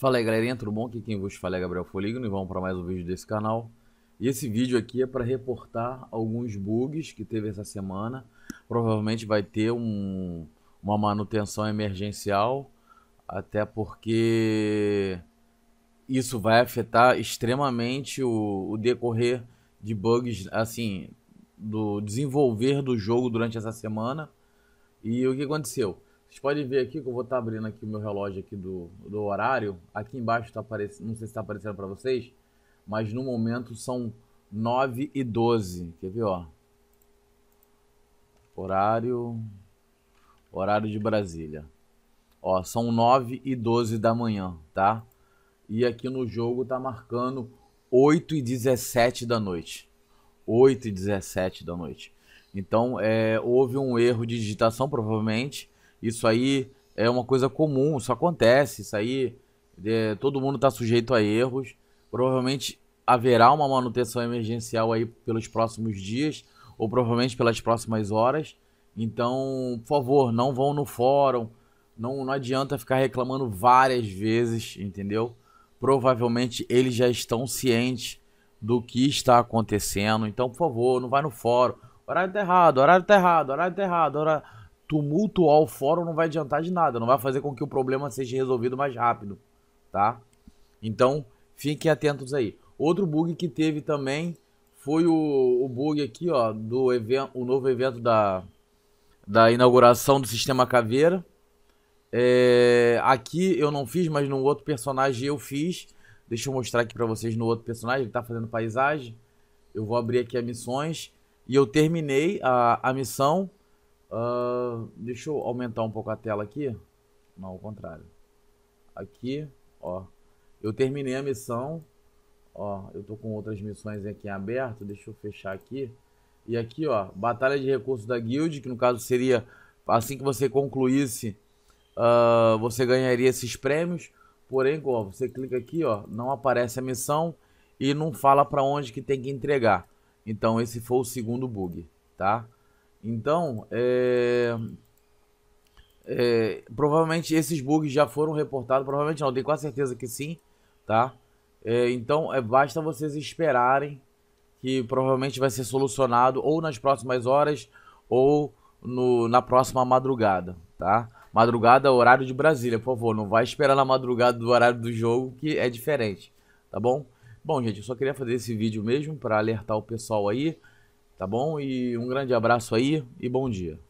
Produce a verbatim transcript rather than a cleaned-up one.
Fala aí, galerinha, tudo bom? Aqui quem vos fala é Gabriel Foligno e vamos para mais um vídeo desse canal. E esse vídeo aqui é para reportar alguns bugs que teve essa semana. Provavelmente vai ter um, uma manutenção emergencial, até porque isso vai afetar extremamente o, o decorrer de bugs, assim, do desenvolver do jogo durante essa semana. E o que aconteceu? Vocês podem ver aqui que eu vou estar abrindo aqui o meu relógio aqui do, do horário. Aqui embaixo está aparecendo, não sei se está aparecendo para vocês, mas no momento são nove e doze. Quer ver, ó? Horário, horário de Brasília. Ó, são nove e doze da manhã, tá? E aqui no jogo tá marcando oito e dezessete da noite. oito e dezessete da noite. Então, é, houve um erro de digitação, provavelmente. Isso aí é uma coisa comum, isso acontece, isso aí é, todo mundo está sujeito a erros. Provavelmente haverá uma manutenção emergencial aí pelos próximos dias ou provavelmente pelas próximas horas. Então, por favor, não vão no fórum, não, não adianta ficar reclamando várias vezes, entendeu? Provavelmente eles já estão cientes do que está acontecendo, então, por favor, não vai no fórum. Horário tá errado, horário tá errado, horário tá errado, horário... Tumultuar o fórum não vai adiantar de nada, não vai fazer com que o problema seja resolvido mais rápido, tá? Então, fiquem atentos aí. Outro bug que teve também foi o, o bug aqui, ó, do evento, o novo evento da, da inauguração do Sistema Caveira. É, aqui eu não fiz, mas no outro personagem eu fiz. Deixa eu mostrar aqui pra vocês no outro personagem, ele tá fazendo paisagem. Eu vou abrir aqui as missões e eu terminei a, a missão. Uh, deixa eu aumentar um pouco a tela aqui. Não, ao contrário. Aqui, ó. Eu terminei a missão. Ó, eu tô com outras missões aqui em aberto. Deixa eu fechar aqui. E aqui, ó, batalha de recursos da guild, que no caso seria assim que você concluísse, uh, você ganharia esses prêmios. Porém, ó, você clica aqui, ó, não aparece a missão e não fala para onde que tem que entregar. Então esse foi o segundo bug, tá? Então, é, é, provavelmente esses bugs já foram reportados, provavelmente não, tenho quase certeza que sim, tá? É, então, é, basta vocês esperarem que provavelmente vai ser solucionado ou nas próximas horas ou no, na próxima madrugada, tá? Madrugada, horário de Brasília, por favor, não vai esperar na madrugada do horário do jogo que é diferente, tá bom? Bom, gente, eu só queria fazer esse vídeo mesmo para alertar o pessoal aí. Tá bom? E um grande abraço aí e bom dia.